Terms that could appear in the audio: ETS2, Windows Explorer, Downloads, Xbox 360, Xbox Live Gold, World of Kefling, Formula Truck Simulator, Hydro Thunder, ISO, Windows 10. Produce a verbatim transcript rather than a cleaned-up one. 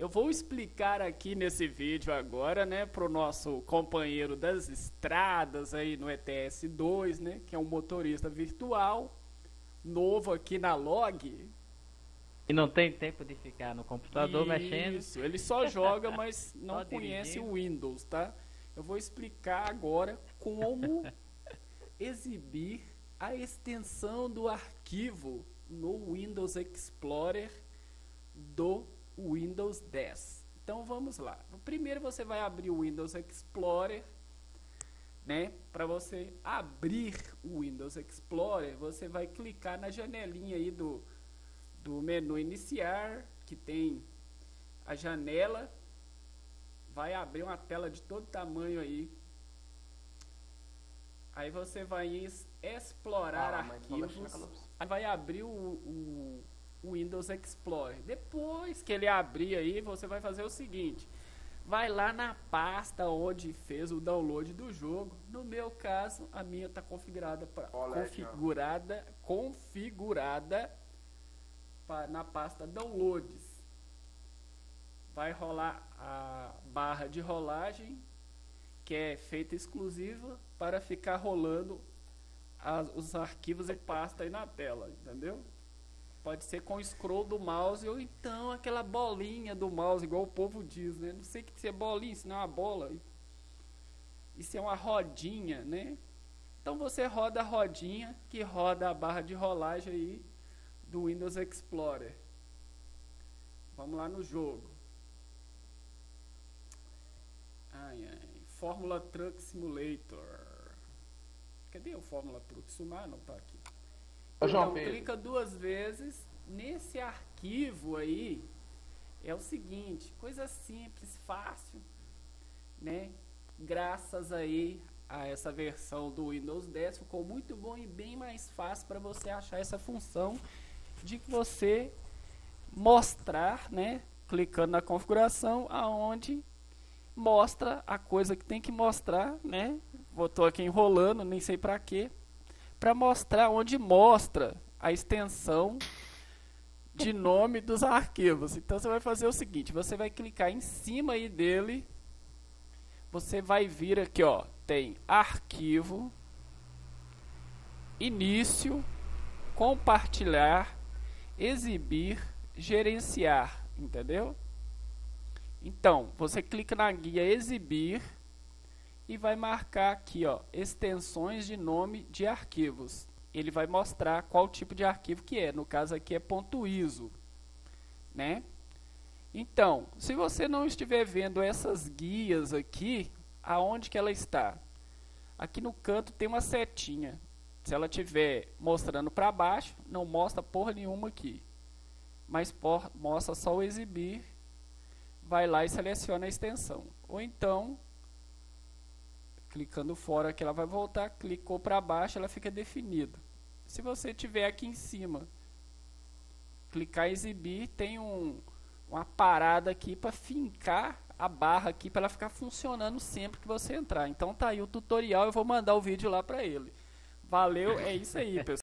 Eu vou explicar aqui nesse vídeo agora, né, para o nosso companheiro das estradas aí no E T S dois, né, que é um motorista virtual, novo aqui na Log. E não tem tempo de ficar no computador. Isso, mexendo. Isso, ele só joga, mas não conhece o Windows, tá? Eu vou explicar agora como exibir a extensão do arquivo no Windows Explorer do Windows dez. Então vamos lá. Primeiro você vai abrir o Windows Explorer, né? Para você abrir o Windows Explorer, você vai clicar na janelinha aí do do menu iniciar, que tem a janela, vai abrir uma tela de todo tamanho aí. Aí você vai em explorar ah, arquivos, aí vai abrir o, o, o Windows Explorer. Depois que ele abrir aí, você vai fazer o seguinte: vai lá na pasta onde fez o download do jogo. No meu caso, a minha está configurada para configurada configurada pra, na pasta downloads. Vai rolar a barra de rolagem, que é feita exclusiva para ficar rolando as, os arquivos e pasta aí na tela, entendeu? Pode ser com o scroll do mouse ou então aquela bolinha do mouse, igual o povo diz, né? Não sei o que é bolinha, se não é uma bola. Isso é uma rodinha, né? Então você roda a rodinha que roda a barra de rolagem aí do Windows Explorer. Vamos lá no jogo. Ai, ai. Formula Truck Simulator. Cadê o Formula Truck Simulator? Não tá aqui. Então, clica duas vezes nesse arquivo aí. É o seguinte, coisa simples, fácil, né? Graças aí a essa versão do Windows dez ficou muito bom e bem mais fácil para você achar essa função de que você mostrar, né? Clicando na configuração aonde mostra a coisa que tem que mostrar, né? Botou aqui enrolando, nem sei para quê. Para mostrar onde mostra a extensão de nome dos arquivos. Então você vai fazer o seguinte, você vai clicar em cima aí dele, você vai vir aqui, ó, tem arquivo, início, compartilhar, exibir, gerenciar, entendeu? Então, você clica na guia exibir e vai marcar aqui, ó, extensões de nome de arquivos. Ele vai mostrar qual tipo de arquivo que é. No caso aqui é .iso, né? Então, se você não estiver vendo essas guias aqui, aonde que ela está? Aqui no canto tem uma setinha. Se ela estiver mostrando para baixo, não mostra porra nenhuma aqui. Mas por, mostra só o exibir. Vai lá e seleciona a extensão. Ou então, clicando fora que ela vai voltar, clicou para baixo, ela fica definida. Se você tiver aqui em cima, clicar em exibir, tem um, uma parada aqui para fincar a barra aqui, para ela ficar funcionando sempre que você entrar. Então tá aí o tutorial, eu vou mandar o vídeo lá para ele. Valeu, é isso aí, pessoal.